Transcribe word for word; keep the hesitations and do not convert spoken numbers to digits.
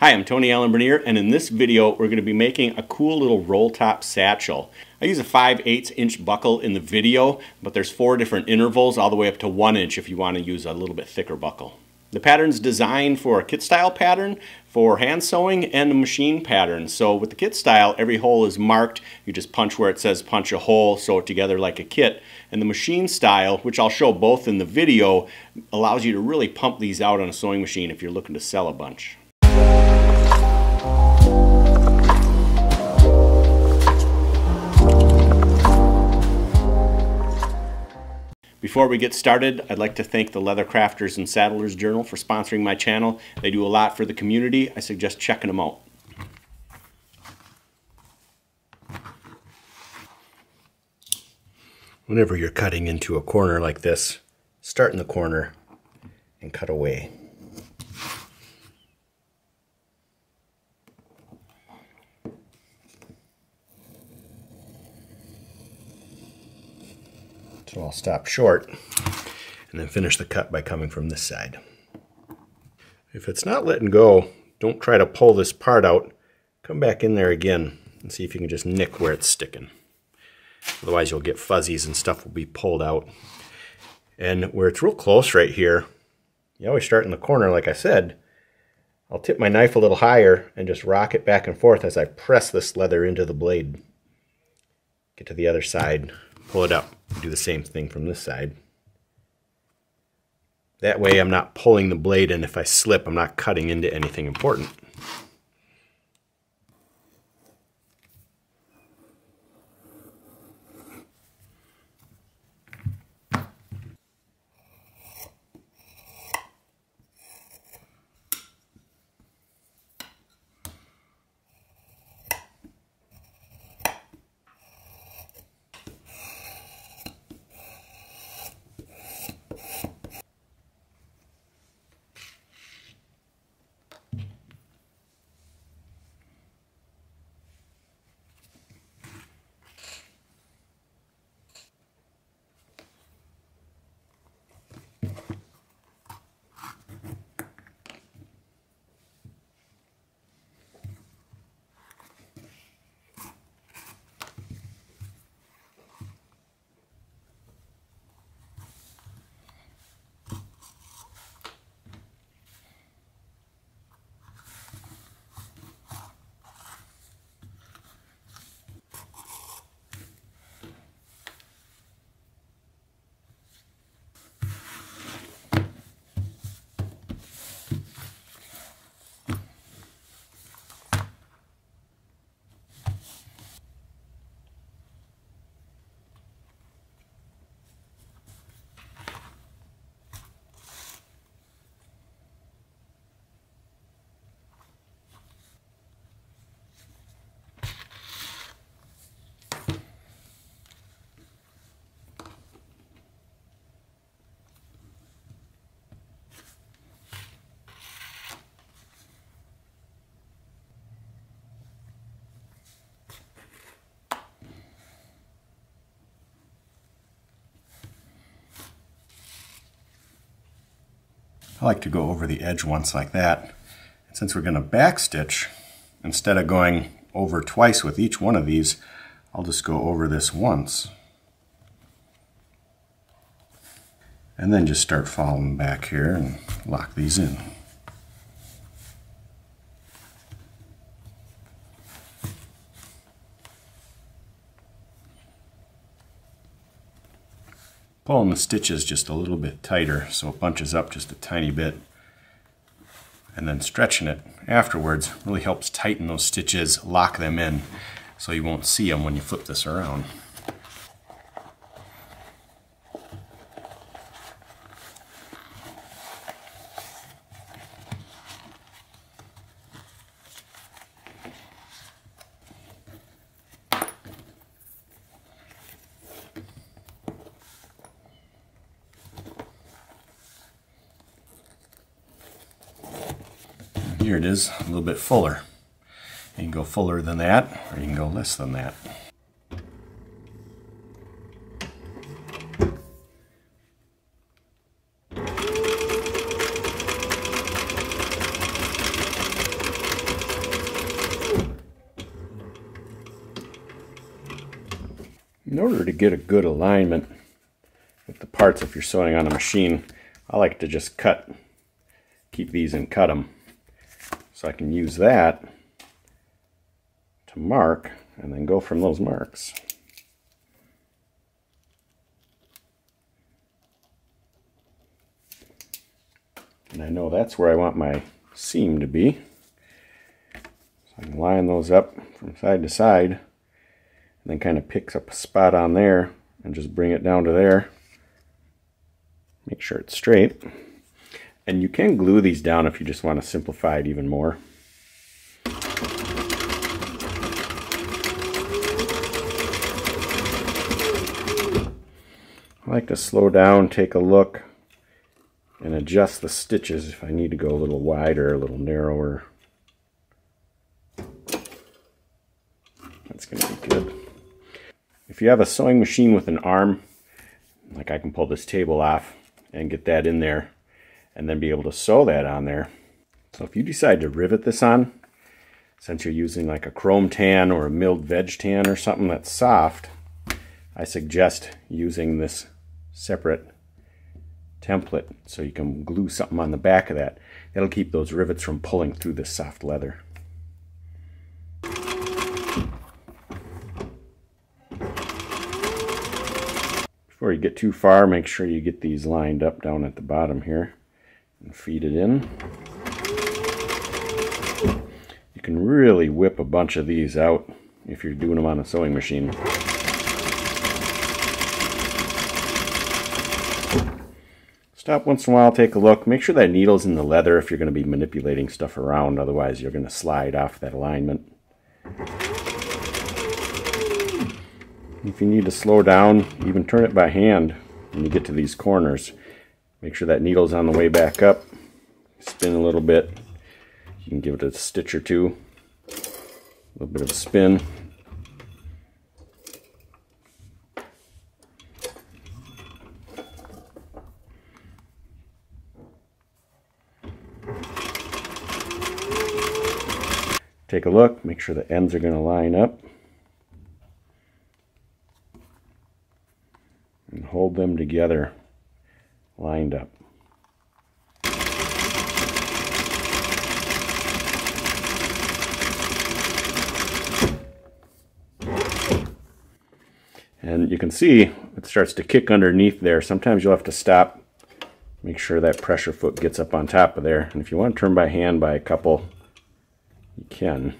Hi, I'm Tony Allen Bernier, and in this video we're going to be making a cool little roll top satchel. I use a five eighths inch buckle in the video, but there's four different intervals all the way up to one inch if you want to use a little bit thicker buckle. The pattern's designed for a kit style pattern, for hand sewing, and a machine pattern. So with the kit style, every hole is marked. You just punch where it says punch a hole, sew it together like a kit. And the machine style, which I'll show both in the video, allows you to really pump these out on a sewing machine if you're looking to sell a bunch. Before we get started, I'd like to thank the Leather Crafters and Saddlers Journal for sponsoring my channel. They do a lot for the community. I suggest checking them out. Whenever you're cutting into a corner like this, start in the corner and cut away. So I'll stop short and then finish the cut by coming from this side. If it's not letting go, don't try to pull this part out. Come back in there again and see if you can just nick where it's sticking. Otherwise you'll get fuzzies and stuff will be pulled out. And where it's real close right here, you always start in the corner like I said. I'll tip my knife a little higher and just rock it back and forth as I press this leather into the blade. Get to the other side. Pull it up, do the same thing from this side. That way I'm not pulling the blade in. If I slip, I'm not cutting into anything important. I like to go over the edge once like that. And since we're going to backstitch, instead of going over twice with each one of these, I'll just go over this once. And then just start following back here and lock these in. Pulling the stitches just a little bit tighter so it bunches up just a tiny bit, and then stretching it afterwards really helps tighten those stitches, lock them in so you won't see them when you flip this around. Here it is, a little bit fuller. You can go fuller than that, or you can go less than that. In order to get a good alignment with the parts, if you're sewing on a machine, I like to just cut, keep these and cut them. So I can use that to mark and then go from those marks. And I know that's where I want my seam to be. So I can line those up from side to side, and then kind of pick up a spot on there and just bring it down to there. Make sure it's straight. And you can glue these down if you just want to simplify it even more. I like to slow down, take a look, and adjust the stitches if I need to go a little wider, a little narrower. That's going to be good. If you have a sewing machine with an arm, like I can pull this table off and get that in there and then be able to sew that on there. So if you decide to rivet this on, since you're using like a chrome tan or a milled veg tan or something that's soft, I suggest using this separate template so you can glue something on the back of that. It'll keep those rivets from pulling through this soft leather. Before you get too far, make sure you get these lined up down at the bottom here and feed it in. You can really whip a bunch of these out if you're doing them on a sewing machine. Stop once in a while, take a look. Make sure that needle's in the leather if you're going to be manipulating stuff around, otherwise you're going to slide off that alignment. If you need to slow down, even turn it by hand when you get to these corners. Make sure that needle's on the way back up. Spin a little bit. You can give it a stitch or two. A little bit of a spin. Take a look, make sure the ends are going to line up. And hold them together, lined up. And you can see it starts to kick underneath there. Sometimes you'll have to stop, make sure that pressure foot gets up on top of there. And if you want to turn by hand by a couple, you can.